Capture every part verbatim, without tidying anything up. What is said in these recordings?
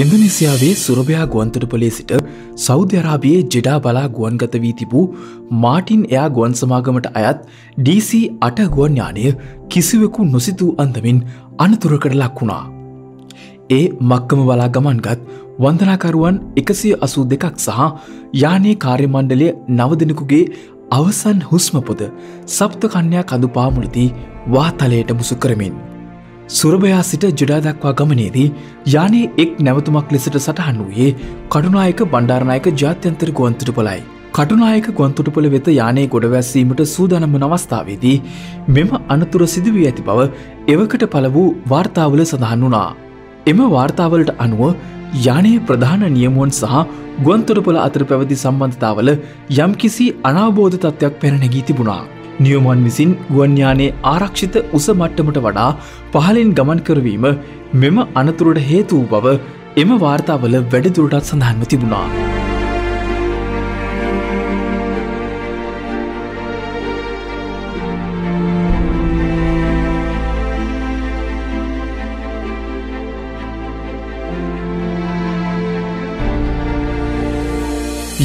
ඉන්දුනීසියාවේ සුරබයා ගුවන්තොටුපලේ සිට Saudi අරාබියේ Jeddah බලා ගුවන්ගත වී තිබූ මාටින් එයා ගුවන් සමාගමට අයත් ඩී සී අට ගුවන් යානය කිසිවෙකු නොසිතූ අන්දමින් අනතුරකට ලක් වුණා. ඒ මක්කම බලා ගමන්ගත් වන්දනාකරුවන් එකසිය අසූ දෙකක් සහ යානයේ කාර්ය මණ්ඩලය නව දෙනෙකුගේ අවසන් හුස්ම පොද සප්ත කන්‍යා කඳුපා මුලදී වාතලයට මුසු කරමින් සුරබයා සිට ජෙඩා දක්වා ගමනේදී යානයේ එක් නැවතුමක් ලෙසට සටහන් වූයේ කඩුනායක බණ්ඩාරනායක ජාත්‍යන්තර ගුවන්තොටුපලයි. කඩුනායක ගුවන්තොටුපල වෙත යානයේ ගොඩවැස්වීමට සූදානම් වන අවස්ථාවේදී මෙම අනතුර සිදු වී ඇති බව එවකට පළ වූ වාර්තාවල සඳහන් වුණා. එම වාර්තාවලට අනුව යානයේ ප්‍රධාන නියමුවන් සහ ගුවන්තොටුපල අතර පැවති සම්බන්ධතාවල යම්කිසි අනාබෝධ තත්ත්වයක් පැන නැගී තිබුණා. නියමුවන් විසින් ගුවන් යානයේ ආරක්ෂිත උස මට්ටමට වඩා පහළින් ගමන් කරවීම මෙම අනතුරට හේතු වූ බව එම වාර්තාවල වැඩිදුරටත් සඳහන්ව තිබුණා.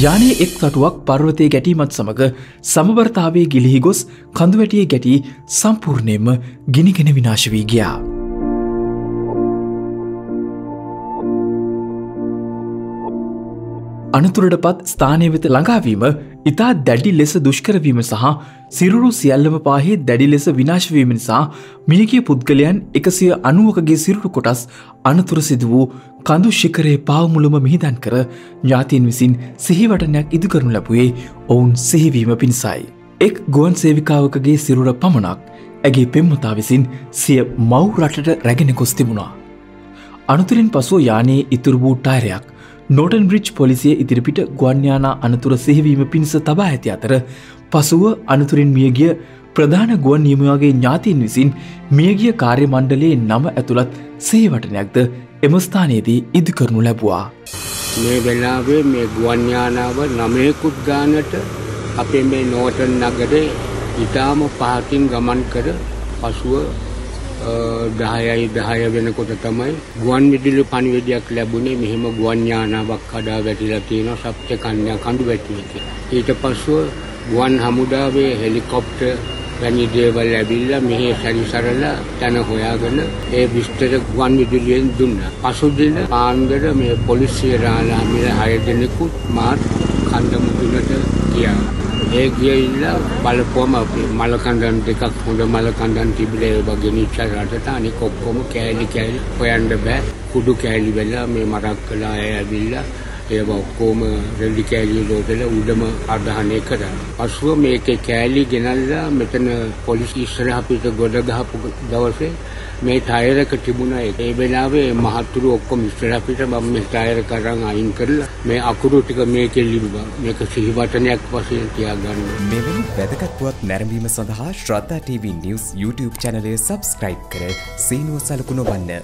යානයේ එක් තටුවක් පර්වතයේ ගැටීමත් සමග සමබරතාවයේ ගිලිහි ගොස් කඳුවැටියේ ගැටී සම්පූර්ණයෙන්ම ගිනිගෙන විනාශ වී ගියා. අනතුරට පත් ස්ථානය වෙත ළඟාවීම ඉතා දැඩි ලෙස දුෂ්කර වීම සහ සිරුරු සියල්ලම පාහේ දැඩි ලෙස විනාශ වීම නිසා මියගිය පුද්ගලයන් එකසිය අනූවකගේ සිරුරු කොටස් අනතුර සිදු වූ කඳු ශිකරයේ පාවමුලම මිහිදන් කර ඥාතීන් විසින් සිහිවටනයක් ඉදු කරනු ලැබුවේ ඔවුන් සිහිවීම පිණිසයි. එක් ගුවන් සේවිකාවකගේ සිරුර පමණක් ඇගේ පෙම්වතා විසින් සිය මව් රටට රැගෙන ගොස් තිබුණා. අනතුරින් පසුව යානයේ ඉතුරු වූ ටයරයක් නෝටන් බ්‍රිජ් පොලිසිය ඉදිරිපිට ගුවන් යානා අනතුර සිහිවීම පිණිස තබා ඇති අතර පසුව අනතුරින් මියගිය ප්‍රධාන ගුවන් නියමුවාගේ ඥාතීන් විසින් මියගිය කාර්ය මණ්ඩලයේ නම ඇතුළත් සිහිවටනයක්ද එම ස්ථානයේදී ඉදි කරනු ලැබුවා. මේ වෙලාවේ මේ ගුවන් යානාව නමයකුත් ගානට අපේ මේ නෝටන් නගරේ ඉතාම පහකින් ගමන් කර පසුව දහයයි දහය වෙනකොට තමයි ගුවන් විදුලි පණිවිඩයක් ලැබුණේ මෙහෙම ගුවන් යානාවක් කඩා වැටිලා තියෙනවා සප්ත කන්‍යා කඳුවැටියේ කියලා. ඊට පසුව ගුවන් හමුදාවේ හෙලිකොප්ටර් වැනි දේවල් ලැබිලා මෙහි සැරිසරලා තන හොයාගෙන ඒ විස්තර ගුවන් විදුලියෙන් දුන්නා. පසුදින පාන්දර මේ පොලිසිය රාළාමිල හය දෙනෙකුත් මාත් කන්දමුදුනට ගියා. ඒ ගියilla බලපුවම අපි මල කන්දන් දෙකක් හොඳ මල කන්දන් තිබිලා ඒ වගේ නිශ්චල රටට අනික ඔක්කොම කෑලි කෑලි හොයන්න බෑ. කුඩු කෑලි වෙලා මේ මරක් කළා ඇවිල්ලා ඒව ඔක්කොම රෙලි කෑලි ලෝකෙල උඩම ආදාහනය කරා. පසුව මේකේ කෑලි ගෙනල්ලා මෙතන පොලිසිය ඉස්සරහ පිට ගොඩ ගහපු දවසේ මේ ටයරක තිබුණා. ඒ වෙලාවේ මහතුරු ඔක්කොම ඉස්සරහ පිට මම මේ ටයර කරන් අයින් කරලා මේ අකුරු ටික මේකේ ලිව්වා. මේක සිහිවටනයක් වශයෙන් තියාගන්න. මෙවැනි වැදගත් පුවත් නැරඹීම සඳහා Shraddha TV news YouTube channel එක subscribe කර සීනුව සලකුණු වන්න.